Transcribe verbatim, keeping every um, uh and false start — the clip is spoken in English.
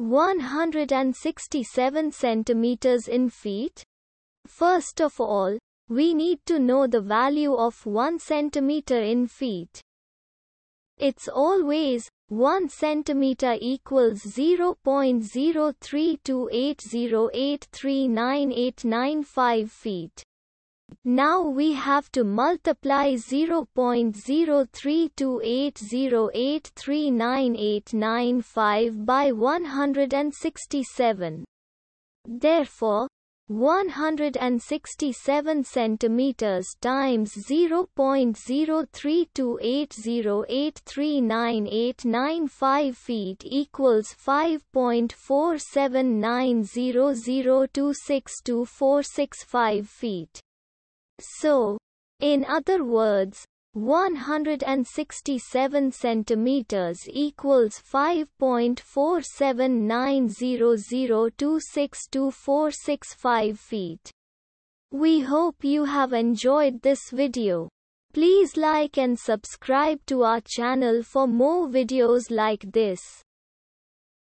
one hundred sixty-seven centimeters in feet? First of all, we need to know the value of one centimeter in feet. It's always one centimeter equals zero point zero three two eight zero eight three nine eight nine five feet. Now we have to multiply zero point zero three two eight zero eight three nine eight nine five by one hundred sixty-seven. Therefore, one hundred sixty-seven centimeters times zero point zero three two eight zero eight three nine eight nine five feet equals five point four seven nine zero zero two six two four six five feet. So, in other words, one hundred sixty-seven centimeters equals five point four seven nine zero zero two six two four six five feet. We hope you have enjoyed this video. Please like and subscribe to our channel for more videos like this.